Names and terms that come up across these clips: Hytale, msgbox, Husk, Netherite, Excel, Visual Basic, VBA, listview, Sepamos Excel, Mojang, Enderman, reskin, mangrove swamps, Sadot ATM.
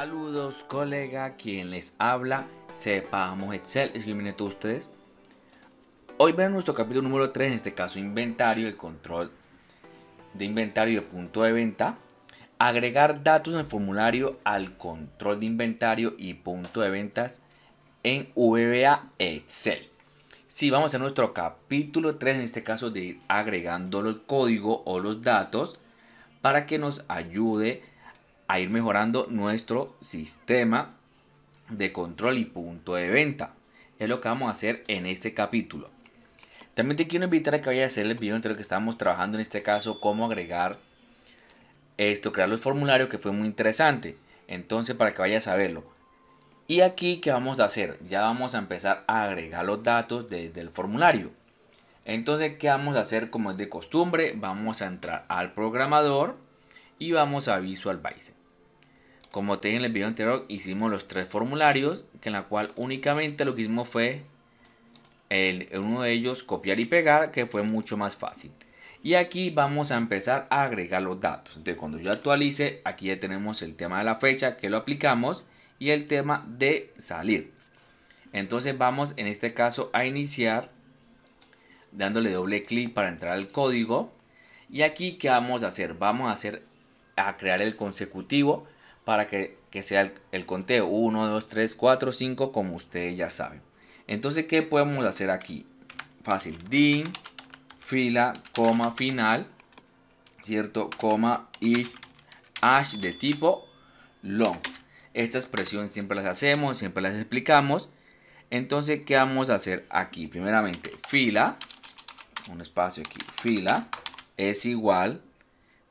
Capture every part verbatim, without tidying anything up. Saludos, colega, quien les habla, Sepamos Excel, escribiendo a ustedes. Hoy veremos nuestro capítulo número tres, en este caso inventario, el control de inventario y el punto de venta. Agregar datos en formulario al control de inventario y punto de ventas en V B A Excel. Sí, vamos a hacer nuestro capítulo tres, en este caso de ir agregando el código o los datos para que nos ayude a ir mejorando nuestro sistema de control y punto de venta. Es lo que vamos a hacer en este capítulo. También te quiero invitar a que vayas a hacer el video entre lo que estamos trabajando en este caso, cómo agregar esto, crear los formularios, que fue muy interesante. Entonces, para que vayas a verlo. Y aquí, ¿qué vamos a hacer? Ya vamos a empezar a agregar los datos desde el formulario. Entonces, ¿qué vamos a hacer? Como es de costumbre, vamos a entrar al programador y vamos a Visual Basic. Como te dije en el video anterior, hicimos los tres formularios, que en la cual únicamente lo que hicimos fue el, uno de ellos copiar y pegar, que fue mucho más fácil. Y aquí vamos a empezar a agregar los datos. Entonces, cuando yo actualice, aquí ya tenemos el tema de la fecha, que lo aplicamos, y el tema de salir. Entonces vamos en este caso a iniciar, dándole doble clic para entrar al código. Y aquí, ¿qué vamos a hacer? Vamos a, hacer, a crear el consecutivo, para que, que sea el, el conteo uno, dos, tres, cuatro, cinco, como ustedes ya saben. Entonces, ¿qué podemos hacer aquí? Fácil, din, fila, coma, final, ¿cierto? Coma, y hash de tipo long. Esta expresión siempre las hacemos, siempre las explicamos. Entonces, ¿qué vamos a hacer aquí? Primeramente, fila, un espacio aquí, fila es igual,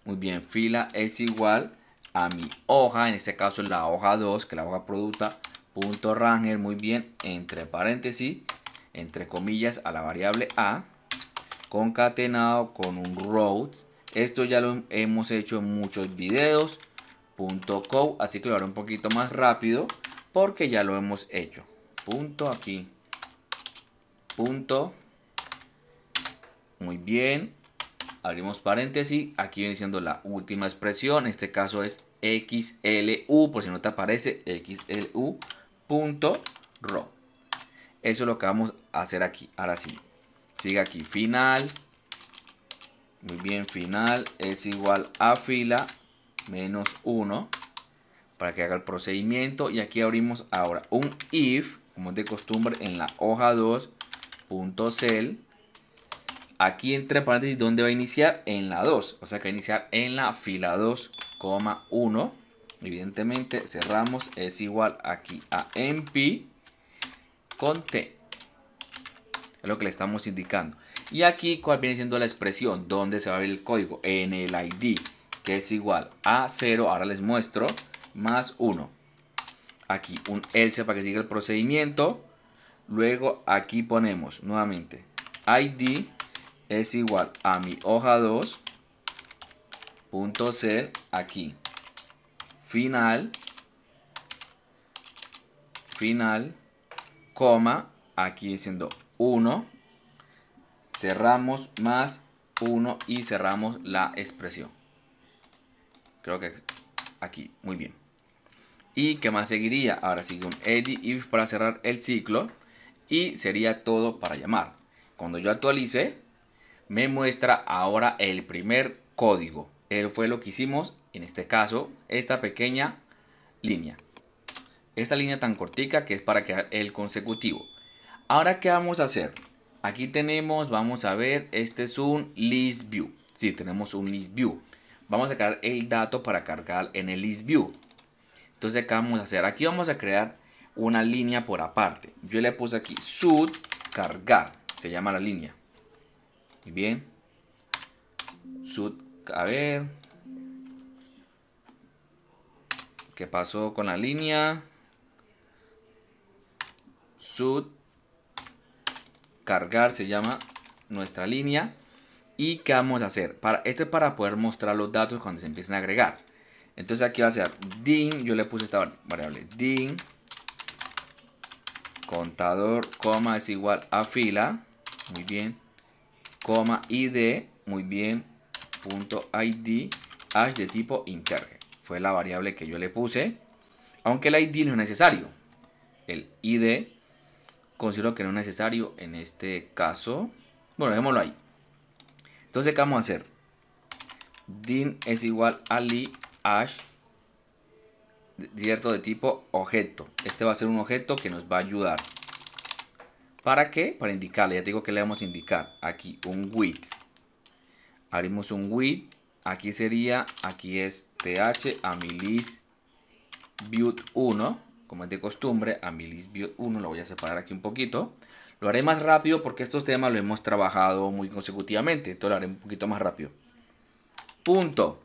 muy bien, fila es igual a mi hoja, en este caso la hoja dos, que la hoja producta, punto ranger, muy bien, entre paréntesis, entre comillas, a la variable a, concatenado con un row. Esto ya lo hemos hecho en muchos videos, punto co, así que lo haré un poquito más rápido porque ya lo hemos hecho. Punto aquí, punto, muy bien, abrimos paréntesis, aquí viene siendo la última expresión, en este caso es X L U, por si no te aparece, X L U punto row. Eso es lo que vamos a hacer aquí. Ahora sí, sigue aquí, final, muy bien, final es igual a fila menos uno, para que haga el procedimiento, y aquí abrimos ahora un if, como es de costumbre, en la hoja dos punto cel. Aquí entre paréntesis, ¿dónde va a iniciar? En la dos, o sea que va a iniciar en la fila dos, uno. Evidentemente cerramos, es igual aquí a M P con T. Es lo que le estamos indicando. Y aquí, ¿cuál viene siendo la expresión? ¿Dónde se va a abrir el código? En el I D, que es igual a cero, ahora les muestro, más uno. Aquí un else para que siga el procedimiento. Luego aquí ponemos nuevamente I D es igual a mi hoja dos punto cel, aquí final, final, coma, aquí diciendo uno, cerramos, más uno, y cerramos la expresión. Creo que aquí, muy bien. ¿Y qué más seguiría? Ahora sigue un edit if para cerrar el ciclo, y sería todo para llamar. Cuando yo actualice, me muestra ahora el primer código. Él fue lo que hicimos en este caso, esta pequeña línea, esta línea tan cortica, que es para crear el consecutivo. Ahora, ¿qué vamos a hacer? Aquí tenemos, vamos a ver, este es un listview. Sí, tenemos un listview. Vamos a crear el dato para cargar en el listview. Entonces, ¿qué vamos a hacer? Aquí vamos a crear una línea por aparte. Yo le puse aquí sub cargar, se llama la línea. Muy bien, sub, a ver, ¿qué pasó con la línea? Sub cargar se llama nuestra línea. ¿Y qué vamos a hacer? Para, esto es para poder mostrar los datos cuando se empiecen a agregar. Entonces aquí va a ser din, yo le puse esta variable, din, contador, coma, es igual a fila, muy bien, coma id, muy bien, punto id, hash de tipo integer, fue la variable que yo le puse. aunque el I D no es necesario. El I D considero que no es necesario en este caso. Bueno, dejémoslo ahí. Entonces, ¿qué vamos a hacer? Din es igual a li hash, cierto, de tipo objeto. Este va a ser un objeto que nos va a ayudar. ¿Para qué? Para indicarle. Ya te digo que le vamos a indicar. Aquí un width. Abrimos un width. Aquí sería, aquí es th a mi list view uno. Como es de costumbre, a mi list view uno. Lo voy a separar aquí un poquito. Lo haré más rápido porque estos temas lo hemos trabajado muy consecutivamente. Entonces lo haré un poquito más rápido. Punto.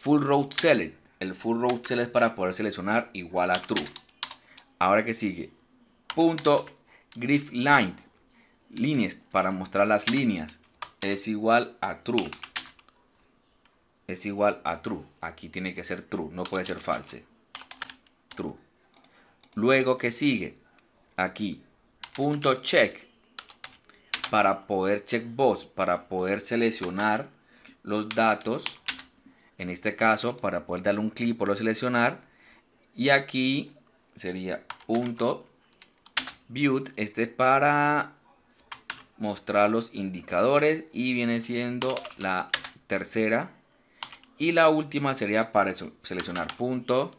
Full row select. El full row select para poder seleccionar igual a true. Ahora que sigue. Punto. Grid lines, líneas, para mostrar las líneas, es igual a true, es igual a true, aquí tiene que ser true, no puede ser false, true. Luego que sigue, aquí, punto check, para poder checkbox, para poder seleccionar los datos, en este caso, para poder darle un clic, por lo seleccionar, y aquí sería punto View, este para mostrar los indicadores y viene siendo la tercera. Y la última sería para seleccionar punto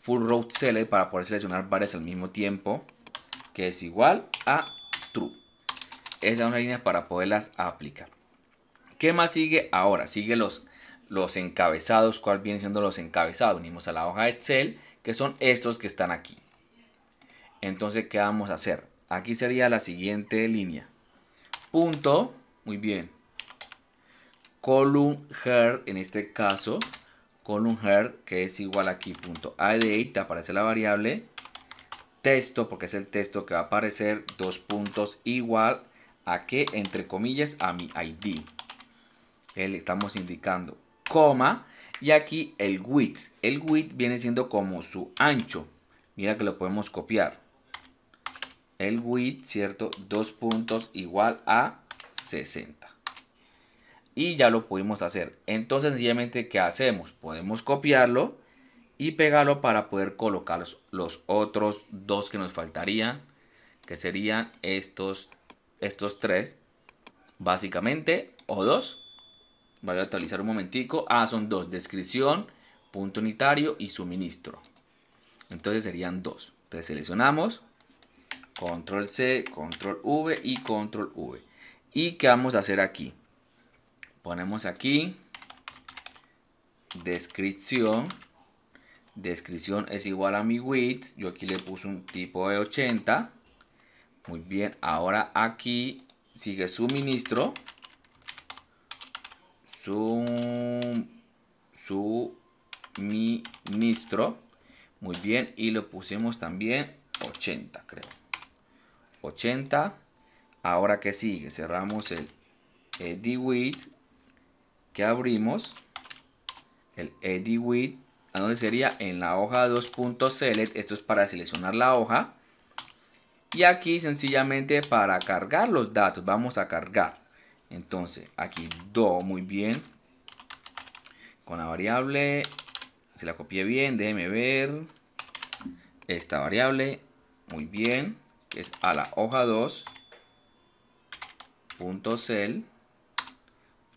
full row select para poder seleccionar varias al mismo tiempo, que es igual a true. Esas son las líneas para poderlas aplicar. ¿Qué más sigue ahora? Sigue los, los encabezados. ¿Cuál vienen siendo los encabezados? Venimos a la hoja Excel, que son estos que están aquí. Entonces, ¿qué vamos a hacer? Aquí sería la siguiente línea. Punto, muy bien. Column head, en este caso, column head, que es igual aquí, punto I D, te aparece la variable. Texto, porque es el texto que va a aparecer, dos puntos, igual a que, entre comillas, a mi I D. Le estamos indicando coma. Y aquí el width. El width viene siendo como su ancho. Mira que lo podemos copiar. El width, ¿cierto? Dos puntos igual a sesenta. Y ya lo pudimos hacer. Entonces, sencillamente, ¿qué hacemos? Podemos copiarlo y pegarlo para poder colocar los, los otros dos que nos faltarían, que serían estos, estos tres, básicamente, o dos. Voy a actualizar un momentico. Ah, son dos. Descripción, punto unitario y suministro. Entonces serían dos. Entonces seleccionamos. Control C, Control V y Control V. ¿Y qué vamos a hacer aquí? Ponemos aquí. Descripción. Descripción es igual a mi width. Yo aquí le puse un tipo de ochenta. Muy bien. Ahora aquí sigue suministro. Sum, suministro. Muy bien, y lo pusimos también ochenta, creo. ochenta. Ahora que sigue, cerramos el E D width que abrimos. El E D width, ¿a dónde sería? En la hoja dos punto select. Esto es para seleccionar la hoja. Y aquí sencillamente para cargar los datos. Vamos a cargar. Entonces, aquí do, muy bien. Con la variable. Si la copié bien, déjeme ver esta variable, muy bien, que es a la hoja dos punto cell,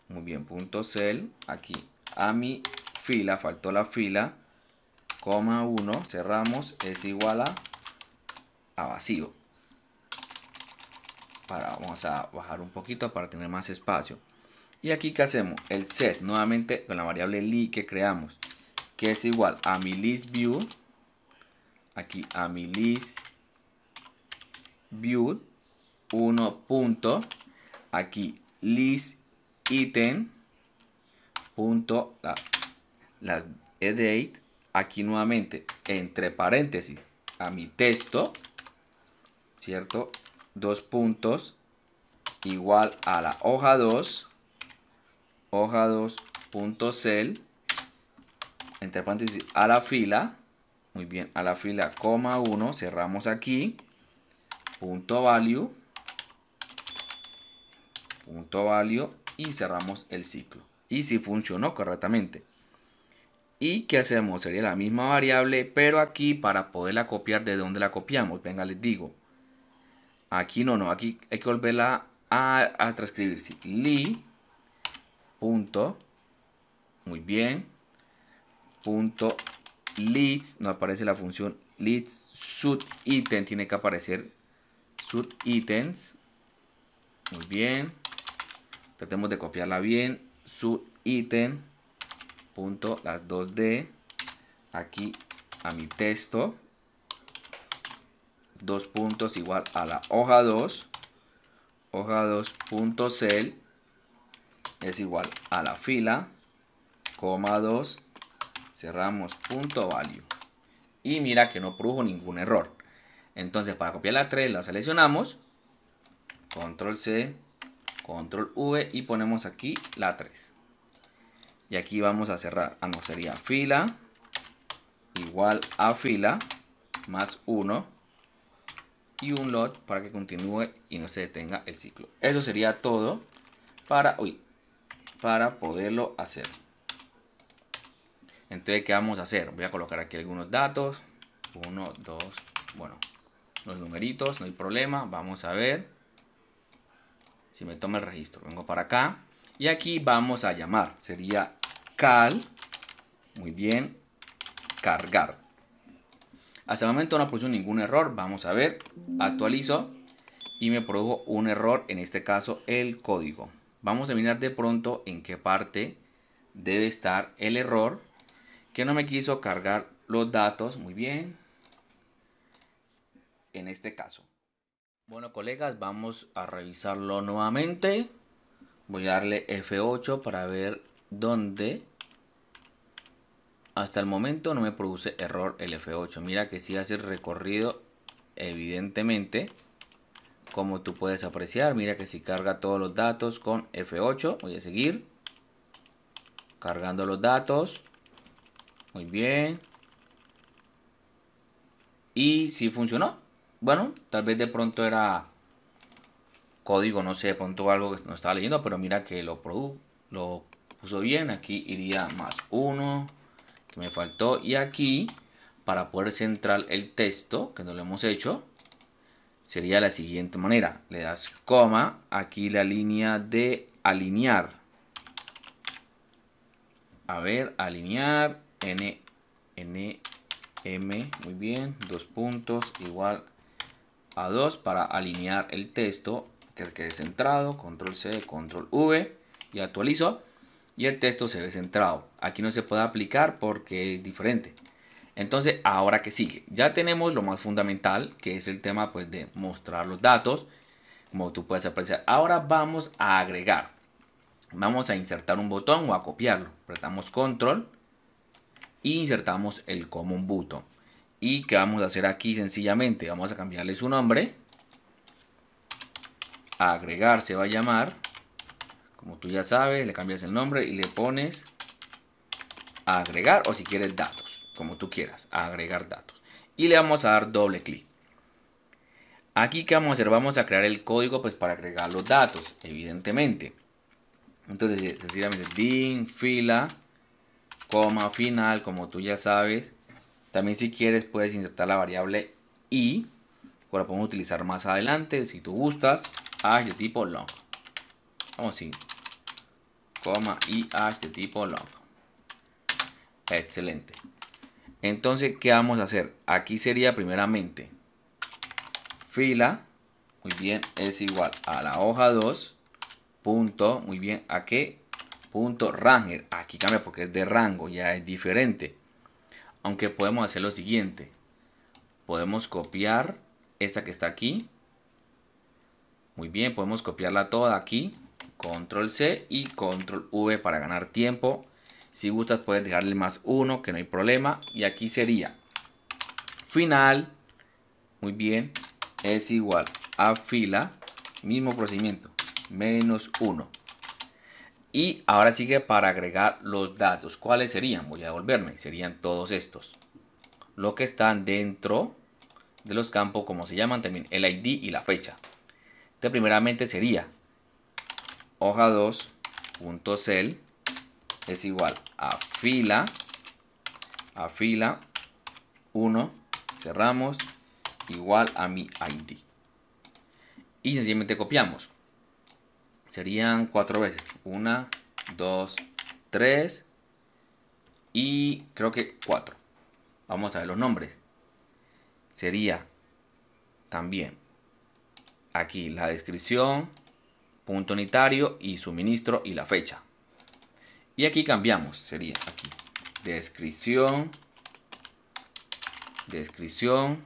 muy bien, punto cell, aquí a mi fila, faltó la fila, coma uno, cerramos, es igual a, a vacío. Para, vamos a bajar un poquito para tener más espacio. Y aquí, ¿qué hacemos? El set, nuevamente con la variable li que creamos, que es igual a mi list view, aquí a mi list view uno punto, aquí list item punto, la, las edit, aquí nuevamente entre paréntesis a mi texto, cierto, dos puntos igual a la hoja dos, hoja dos punto cell, entre paréntesis a la fila, muy bien, a la fila, coma uno, cerramos aquí, punto value, punto value, y cerramos el ciclo. Y si funcionó correctamente. ¿Y qué hacemos? Sería la misma variable, pero aquí para poderla copiar, ¿de dónde la copiamos? Venga, les digo. Aquí no, no, aquí hay que volverla a, a transcribir. Sí. Li, punto, muy bien, punto, list, no aparece la función list, sub item, tiene que aparecer sub items, muy bien, tratemos de copiarla bien, sub item, punto, las dos D, aquí a mi texto, dos puntos igual a la hoja dos, hoja dos.cell es igual a la fila, coma dos, cerramos, punto value. Y mira que no produjo ningún error. Entonces para copiar la tres la seleccionamos, control C, control V y ponemos aquí la tres. Y aquí vamos a cerrar, ah no, sería fila igual a fila más uno. Y un lot para que continúe y no se detenga el ciclo. Eso sería todo para, uy, para poderlo hacer. Entonces, ¿qué vamos a hacer? Voy a colocar aquí algunos datos. Uno, dos, bueno, los numeritos, no hay problema. Vamos a ver si me toma el registro. Vengo para acá y aquí vamos a llamar. Sería cal, muy bien, cargar. Hasta el momento no produjo ningún error. Vamos a ver, actualizo y me produjo un error, en este caso el código. Vamos a mirar de pronto en qué parte debe estar el error, que no me quiso cargar los datos, muy bien, en este caso. Bueno, colegas, vamos a revisarlo nuevamente. Voy a darle F ocho para ver dónde. Hasta el momento no me produce error el F ocho. Mira que sí hace el recorrido, evidentemente. Como tú puedes apreciar, mira que sí carga todos los datos con F ocho. Voy a seguir cargando los datos. Muy bien. Y sí funcionó. Bueno, tal vez de pronto era código, no sé, de pronto algo que no estaba leyendo. Pero mira que lo, produ lo puso bien. Aquí iría más uno. Que me faltó, y aquí para poder centrar el texto, que no lo hemos hecho, sería de la siguiente manera: le das coma, aquí la línea de alinear, a ver, alinear n n m, muy bien, dos puntos igual a dos para alinear el texto, que el quede centrado, control C, control V y actualizo. Y el texto se ve centrado. Aquí no se puede aplicar porque es diferente. Entonces, ahora que sigue. Ya tenemos lo más fundamental, que es el tema, pues, de mostrar los datos. Como tú puedes apreciar. Ahora vamos a agregar. Vamos a insertar un botón o a copiarlo. Apretamos control. Y insertamos el common button. ¿Y qué vamos a hacer aquí? Sencillamente vamos a cambiarle su nombre. Agregar se va a llamar. Como tú ya sabes, le cambias el nombre y le pones agregar, o si quieres datos, como tú quieras, agregar datos. Y le vamos a dar doble clic. Aquí, ¿qué vamos a hacer? Vamos a crear el código, pues, para agregar los datos, evidentemente. Entonces, sencillamente, din, fila, coma, final, como tú ya sabes. También, si quieres, puedes insertar la variable i, que la podemos utilizar más adelante, si tú gustas, hash de tipo long. Vamos así. Coma y hash de tipo long. Excelente. Entonces, ¿qué vamos a hacer? Aquí sería primeramente fila, muy bien, es igual a la hoja dos. Punto, muy bien, ¿a qué? Punto ranger. Aquí cambia porque es de rango, ya es diferente. Aunque podemos hacer lo siguiente. Podemos copiar esta que está aquí. Muy bien, podemos copiarla toda aquí. Control C y control V para ganar tiempo. Si gustas puedes dejarle más uno, que no hay problema. Y aquí sería final, muy bien, es igual a fila, mismo procedimiento, menos uno. Y ahora sigue para agregar los datos. ¿Cuáles serían? Voy a devolverme. Serían todos estos, lo que están dentro de los campos, como se llaman también, el I D y la fecha. Entonces, primeramente sería hoja dos.cell es igual a fila a fila uno, cerramos, igual a mi I D. Y sencillamente copiamos. Serían cuatro veces. Una, dos, tres y creo que cuatro. Vamos a ver los nombres. Sería también aquí la descripción, punto unitario y suministro y la fecha. Y aquí cambiamos. Sería aquí descripción, descripción.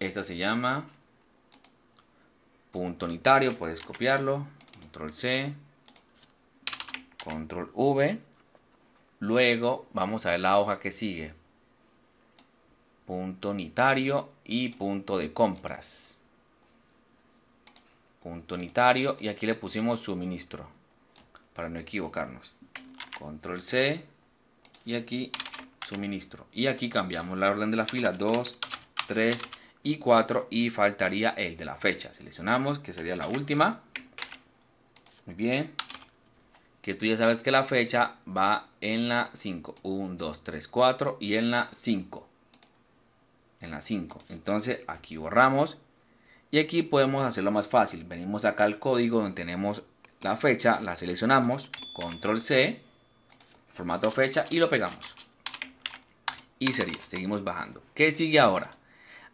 Esta se llama punto unitario, puedes copiarlo, control C, control V. Luego vamos a ver la hoja que sigue, punto unitario y punto de compras, punto unitario, y aquí le pusimos suministro para no equivocarnos, control C y aquí suministro, y aquí cambiamos la orden de la fila dos, tres y cuatro y faltaría el de la fecha. Seleccionamos que sería la última. Muy bien, que tú ya sabes que la fecha va en la cinco, uno, dos, tres, cuatro y en la cinco, en la cinco. Entonces aquí borramos y aquí podemos hacerlo más fácil. Venimos acá al código donde tenemos la fecha, la seleccionamos, control C, formato fecha y lo pegamos, y sería, seguimos bajando. ¿Qué sigue ahora?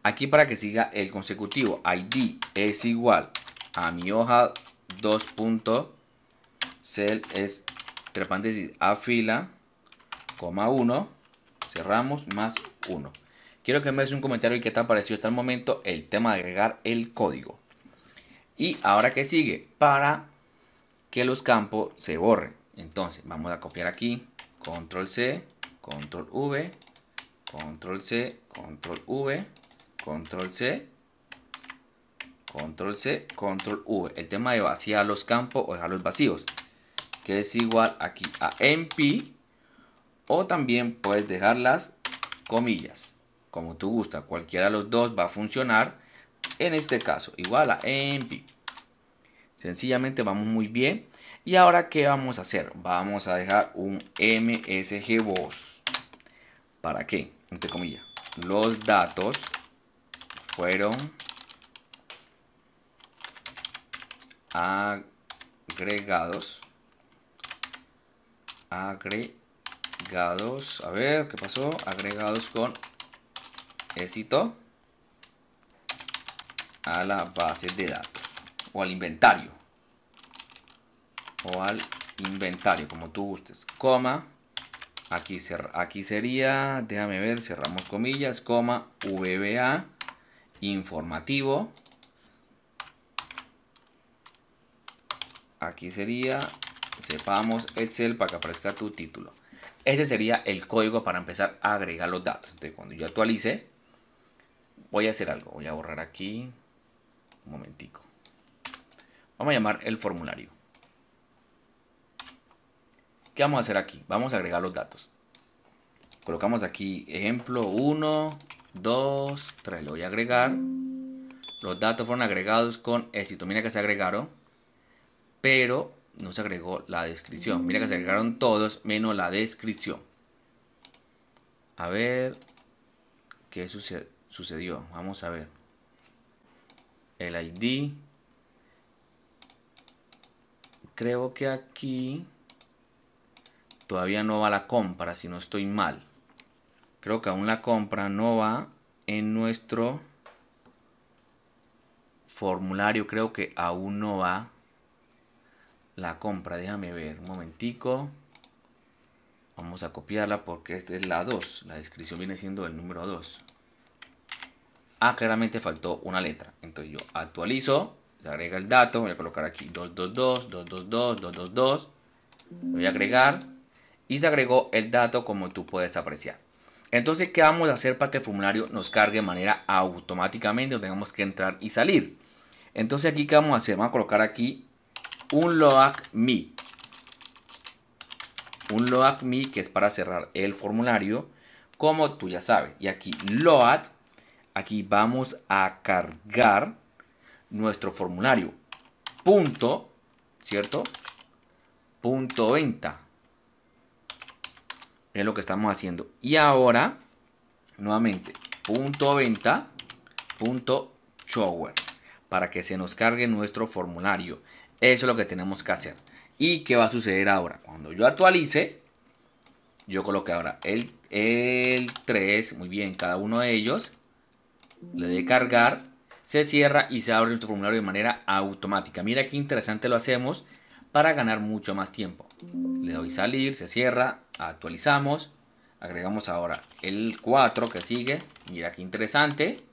Aquí para que siga el consecutivo, I D es igual a mi hoja dos. Cell es entre paréntesis a fila, coma uno, cerramos, más uno. Quiero que me des un comentario y qué te ha parecido hasta el momento el tema de agregar el código. Y ahora que sigue, para que los campos se borren. Entonces vamos a copiar aquí, control C, control V, control C, control V. Control C, Control C, Control V. El tema de vaciar los campos o dejarlos vacíos, que es igual aquí a M P, o también puedes dejar las comillas, como tú gusta. Cualquiera de los dos va a funcionar. En este caso, igual a M P. Sencillamente vamos muy bien. Y ahora, ¿qué vamos a hacer? Vamos a dejar un msgbox. ¿Para qué? Entre comillas, los datos fueron agregados, agregados, a ver qué pasó, agregados con éxito a la base de datos o al inventario, o al inventario, como tú gustes, coma, aquí, aquí sería, déjame ver, cerramos comillas, coma, V B A, informativo, aquí sería Sepamos Excel para que aparezca tu título. Ese sería el código para empezar a agregar los datos. Entonces cuando yo actualice, voy a hacer algo, voy a borrar aquí un momentico, vamos a llamar el formulario. ¿Qué vamos a hacer aquí? Vamos a agregar los datos, colocamos aquí ejemplo uno, dos, tres, le voy a agregar. Los datos fueron agregados con éxito. Mira que se agregaron, pero no se agregó la descripción. Mira que se agregaron todos menos la descripción. A ver qué sucedió. Vamos a ver. El I D. Creo que aquí todavía no va la compra, si no estoy mal. Creo que aún la compra no va en nuestro formulario. Creo que aún no va la compra. Déjame ver un momentico. Vamos a copiarla porque esta es la dos. La descripción viene siendo el número dos. Ah, claramente faltó una letra. Entonces yo actualizo. Le agrega el dato. Voy a colocar aquí dos, dos, dos, dos, dos, dos, dos, dos. Voy a agregar. Y se agregó el dato, como tú puedes apreciar. Entonces, ¿qué vamos a hacer para que el formulario nos cargue de manera automáticamente? No tengamos que entrar y salir. Entonces, aquí, ¿qué vamos a hacer? Vamos a colocar aquí un load me. Un load me que es para cerrar el formulario, como tú ya sabes. Y aquí, load. Aquí vamos a cargar nuestro formulario. Punto, ¿cierto? Punto venta. Miren lo que estamos haciendo. Y ahora, nuevamente, punto venta, punto shower, para que se nos cargue nuestro formulario. Eso es lo que tenemos que hacer. ¿Y qué va a suceder ahora? Cuando yo actualice, yo coloqué ahora el, el tres, muy bien, cada uno de ellos, le doy cargar, se cierra y se abre nuestro formulario de manera automática. Mira qué interesante lo hacemos para ganar mucho más tiempo. Le doy salir, se cierra, actualizamos, agregamos ahora el cuatro que sigue, mira qué interesante,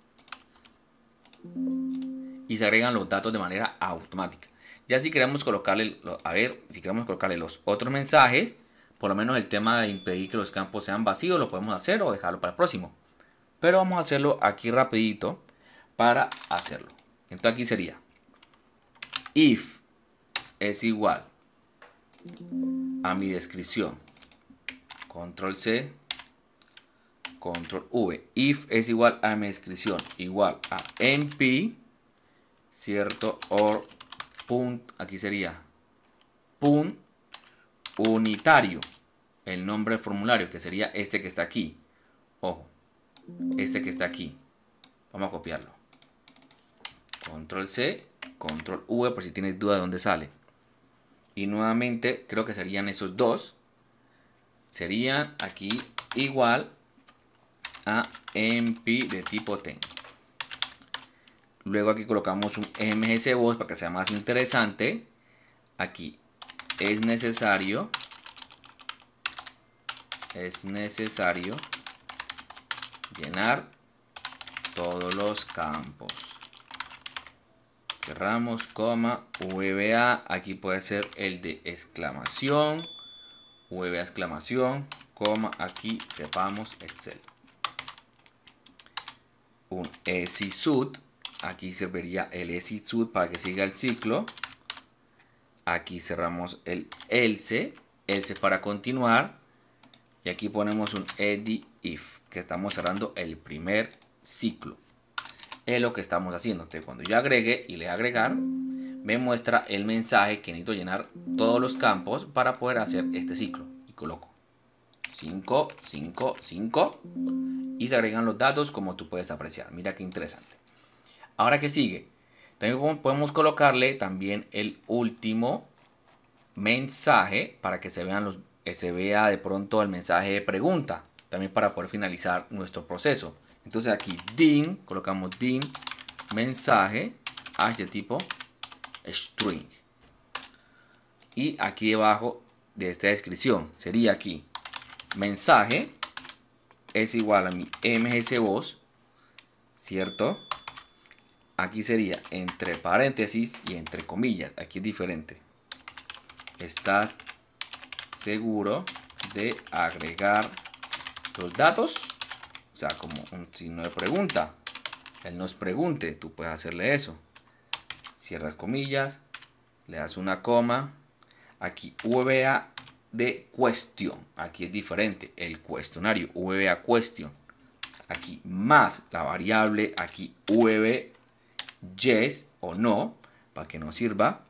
y se agregan los datos de manera automática. Ya si queremos colocarle, a ver, si queremos colocarle los otros mensajes, por lo menos el tema de impedir que los campos sean vacíos, lo podemos hacer o dejarlo para el próximo. Pero vamos a hacerlo aquí rapidito para hacerlo. Entonces aquí sería if es igual a mi descripción. Control C, Control V. If es igual a mi descripción, igual a M P, cierto, or punt, aquí sería punt unitario, el nombre del formulario, que sería este que está aquí. Ojo, este que está aquí. Vamos a copiarlo. Control C, Control V, por si tienes duda de dónde sale. Y nuevamente, creo que serían esos dos. Serían aquí igual a M P de tipo T. Luego aquí colocamos un msgbox para que sea más interesante. Aquí es necesario. Es necesario llenar todos los campos. Cerramos, coma, V B A. Aquí puede ser el de exclamación. V B A exclamación, coma, aquí sepamos Excel. Un exit. Aquí serviría el exit para que siga el ciclo. Aquí cerramos el else. Else para continuar. Y aquí ponemos un edit if. Que estamos cerrando el primer ciclo. Es lo que estamos haciendo. Entonces cuando yo agregue y le agregar, me muestra el mensaje que necesito llenar todos los campos para poder hacer este ciclo. Y coloco cinco, cinco, cinco. Y se agregan los datos como tú puedes apreciar. Mira qué interesante. Ahora que sigue, también podemos colocarle también el último mensaje para que se vean los, se vea de pronto el mensaje de pregunta, también para poder finalizar nuestro proceso. Entonces aquí din, colocamos din mensaje a este tipo string, y aquí debajo de esta descripción sería aquí mensaje es igual a mi msgbox, cierto. Aquí sería entre paréntesis y entre comillas. Aquí es diferente. ¿Estás seguro de agregar los datos? O sea, como un signo de pregunta. Él nos pregunte, tú puedes hacerle eso. Cierras comillas, le das una coma. Aquí V B A de cuestión. Aquí es diferente. El cuestionario, V B A cuestión. Aquí más la variable, aquí V B A. Yes o no, para que nos sirva,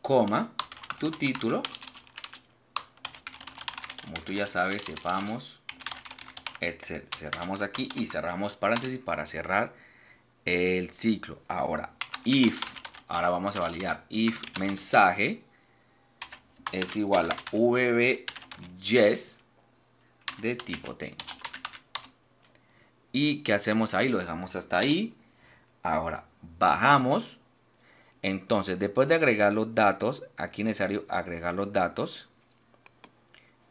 coma, tu título, como tú ya sabes, sepamos, Excel. Cerramos aquí y cerramos paréntesis para cerrar el ciclo. Ahora, if, ahora vamos a validar, if mensaje es igual a V B yes de tipo ten. ¿Y qué hacemos ahí? Lo dejamos hasta ahí. Ahora bajamos. Entonces después de agregar los datos, aquí es necesario agregar los datos.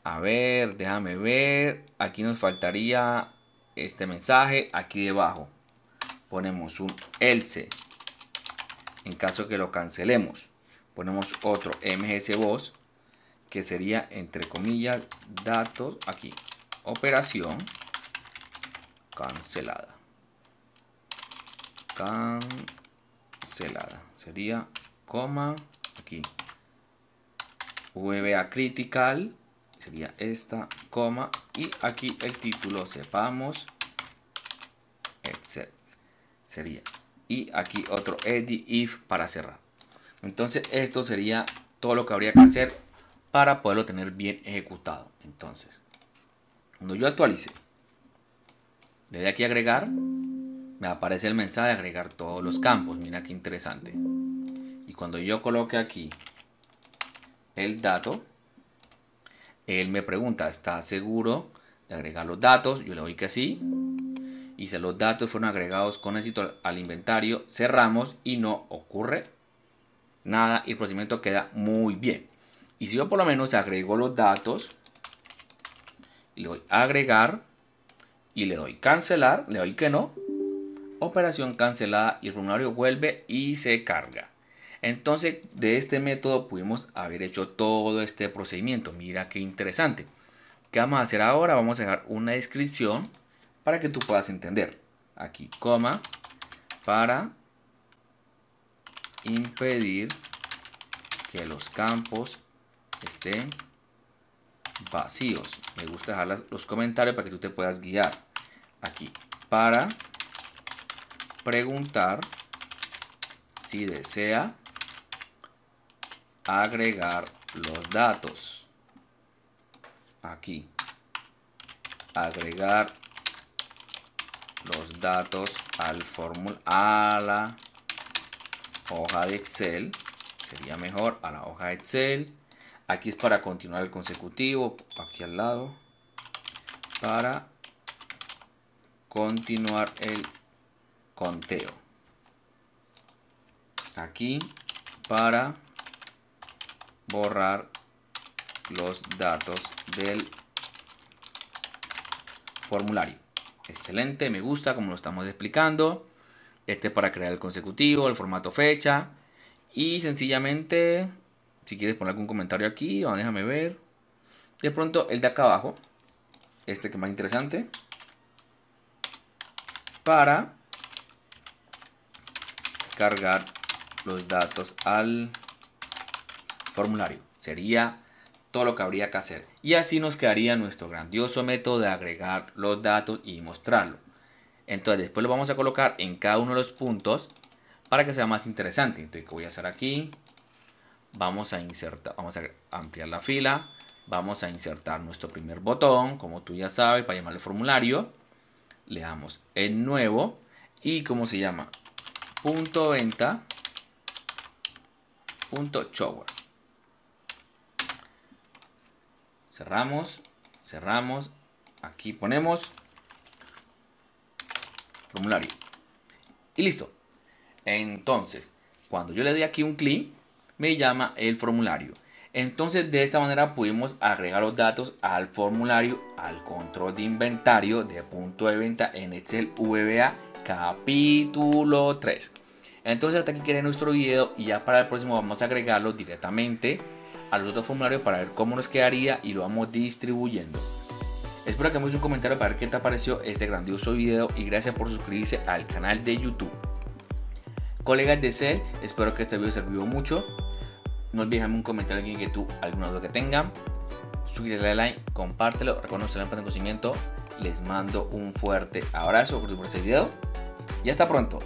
A ver, déjame ver. Aquí nos faltaría este mensaje. Aquí debajo ponemos un else. En caso que lo cancelemos, ponemos otro msgbox que sería entre comillas datos. Aquí operación cancelada. Cancelada sería coma, aquí V B A critical sería esta coma, y aquí el título sepamos Excel sería, y aquí otro edit if para cerrar. Entonces esto sería todo lo que habría que hacer para poderlo tener bien ejecutado. Entonces Cuando yo actualice, le doy aquí a agregar, me aparece el mensaje de agregar todos los campos. Mira qué interesante. Y cuando yo coloque aquí el dato, él me pregunta, ¿estás seguro de agregar los datos? Yo le doy que sí. Y si los datos fueron agregados con éxito al inventario, cerramos y no ocurre nada. Y el procedimiento queda muy bien. Y si yo por lo menos agrego los datos, y le doy a agregar y le doy cancelar, le doy que no, operación cancelada, y el formulario vuelve y se carga. Entonces, de este método pudimos haber hecho todo este procedimiento. Mira qué interesante. ¿Qué vamos a hacer ahora? Vamos a dejar una descripción para que tú puedas entender. Aquí, coma, para impedir que los campos estén vacíos. Me gusta dejar las, los comentarios para que tú te puedas guiar. Aquí, para preguntar si desea agregar los datos. Aquí, agregar los datos al formulario, a la hoja de Excel. Sería mejor a la hoja de Excel. Aquí es para continuar el consecutivo. Aquí al lado. Para continuar el conteo. Aquí para borrar los datos del formulario. Excelente, me gusta como lo estamos explicando. Este es para crear el consecutivo, el formato fecha. Y sencillamente, si quieres poner algún comentario aquí, o déjame ver. De pronto el de acá abajo, este que más interesante. Para cargar los datos al formulario. Sería todo lo que habría que hacer. Y así nos quedaría nuestro grandioso método de agregar los datos y mostrarlo. Entonces después lo vamos a colocar en cada uno de los puntos para que sea más interesante. Entonces, ¿qué voy a hacer aquí? Vamos a insertar, vamos a ampliar la fila, vamos a insertar nuestro primer botón, como tú ya sabes, para llamarle formulario. Le damos el nuevo y ¿cómo se llama? Punto venta, punto shower. Cerramos, cerramos, aquí ponemos formulario y listo. Entonces, cuando yo le doy aquí un clic, me llama el formulario. Entonces, de esta manera pudimos agregar los datos al formulario, al control de inventario de punto de venta en Excel V B A capítulo tres. Entonces, hasta aquí queda nuestro video y ya para el próximo vamos a agregarlo directamente a los otros formularios para ver cómo nos quedaría y lo vamos distribuyendo. Espero que me hagas un comentario para ver qué te pareció este grandioso video y gracias por suscribirse al canal de YouTube. Colegas de Excel, espero que este video sirvió mucho. No olvides dejarme un comentario aquí que tú alguna duda que tengan. Suscríbete al like, compártelo, reconocelo en el conocimiento. Les mando un fuerte abrazo por este video y hasta pronto.